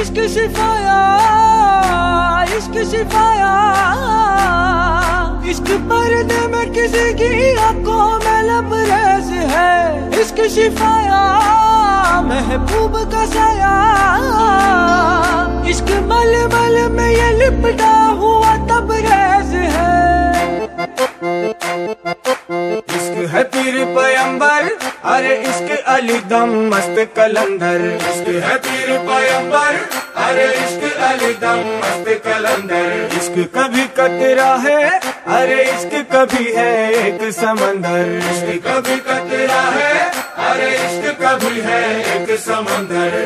इश्क शिफाया इश्क पर्दे में किसी की आंखों में लबरेज है। इश्क शिफाया महबूब का साया इश्क मलमल में ये लिपटा हुआ तबरेज है। इश्क है पीर पैगंबर अरे इश्क अली दम मस्त कलंदर। इश्क है पीर पैगंबर अरे इश्क अली दम मस्त कलंदर। इश्क कभी कतरा है अरे इश्क कभी है एक समंदर। इश्क कभी कतरा है अरे इश्क कभी है एक समंदर।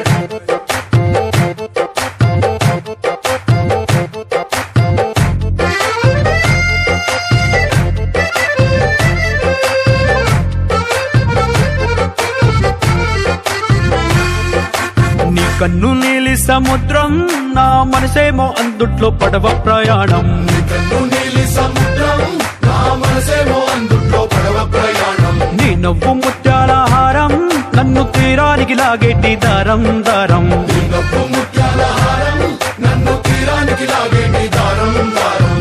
కన్ను నీలి సముద్రం నా మనసేమో అందుట్లో పడవ ప్రయాణం। కన్ను నీలి సముద్రం నా మనసేమో అందుట్లో పడవ ప్రయాణం। నీ నవ్వు ముత్యాల హారం నన్ను తీరానికి లాగేటి దారం దారం। నీ నవ్వు ముత్యాల హారం నన్ను తీరానికి లాగేటి దారం దారం।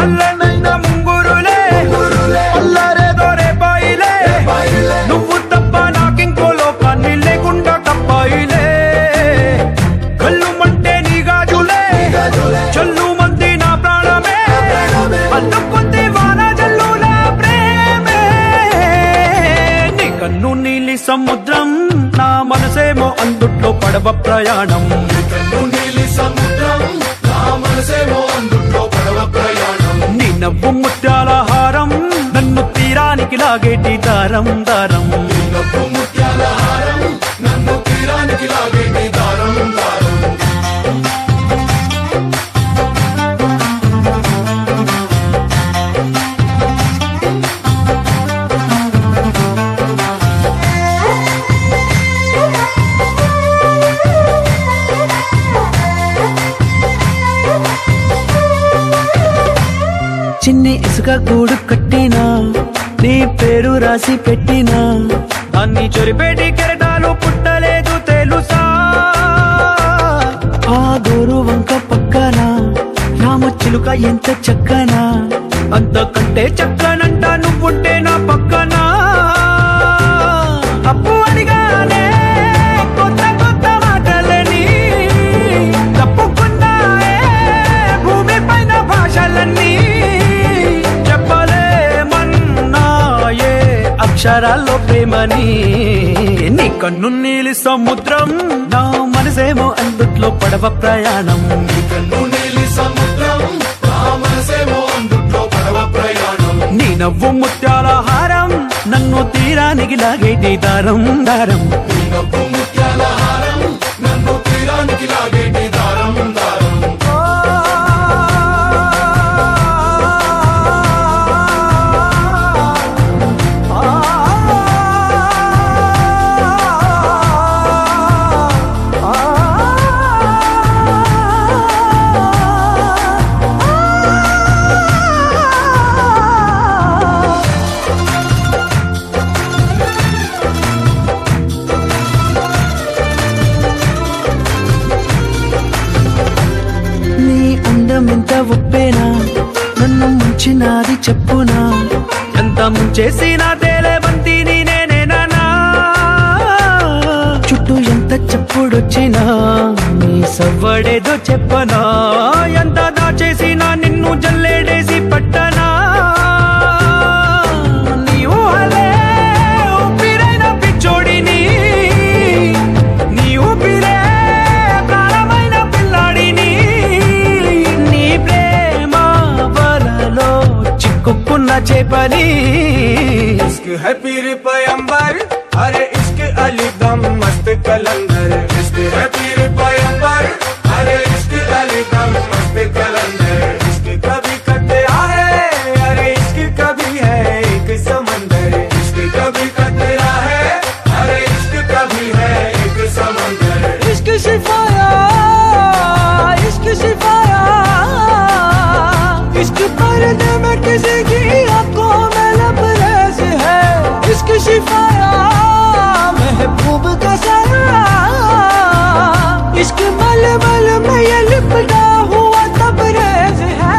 నల్లనైన ముంగురులే ముంగురులే అల్లారే దొరే బాయిలే బాయిలే నువ్వు తప్ప నాకింకో లోకాన్ని లేకుండా తప్పాయిలే। కన్ను నీలి సముద్రం నా మనసేమో అందుట్లో పడవ ప్రయాణం। కన్ను నీలి సముద్రం నా మనసేమో అందుట్లో పడవ ప్రయాణం। నీ నవ్వు ముత్యాల హారం నన్ను తీరానికి లాగేటి దారం దారం। నీ నవ్వు ముత్యాల హారం నన్ను తీరానికి లాగేటి దారం దారం। చిన్ని ఇసుక గూడు కట్టినా నీ పేరు రాసి పెట్టినా దాన్ని చొరిపేటి కెరటాలు పుట్టలేదు తెలుసా। ఆ గోరు వంక పక్కన రామచిలుక ఎంత చక్కనా అంతకంటే చక్కనంట నువ్వుంటే నా పక్కన। అప్పు అడిగానే కొత్త కొత్త మాటలని తప్పుకున్నాయే భూమి పైన భాషలన్నీ అక్షరాల్లో ప్రేమని। నీ కన్ను నీలి సముద్రం నా మనసేమో అందుట్లో పడవ ప్రయాణం। నీ కన్ను నీలి సముద్రం నా మనసేమో అందుట్లో పడవ ప్రయాణం। నీ నవ్వు ముత్యాల హారం నన్ను తీరానికి లాగేటి దారం దారం। నీ నవ్వు ముత్యాల హారం నన్ను తీరానికి లాగేటి దారం దారం। ఎంత ఒప్పేనా నన్ను ముంచినాది చెప్పునా ఎంత ముంచేసినా తేలేవంతి నేనేనా చుట్టూ ఎంత చెప్పుడొచ్చినా నీ సవ్వడేదో చెప్పనా ఎంత దాచేసినా నిన్ను జల్లేడేసి పట్టనా నీ ఊహలే ఊపిరైన పిచ్చోడిని నీ ఊపిరే ప్రాణమైన పిల్లాడిని कुन्ना चेपली। इश्क है पीर पैगंबर अरे इश्क अली दम मस्त कलंदर। इश्क है पीर पैगंबर अरे इश्क अली दम मस्त कलंदर। इश्क कभी कतरा है अरे इश्क कभी है एक समंदर। इश्क कभी कतरा है अरे इश्क कभी है एक समंदर। इश्क शिफाया इश्क पर्दे में किसी की आंखों में लबरेज है। इश्क शिफाया महबूब का साया इश्क मलमल में ये लिपटा हुआ तबरेज़ है।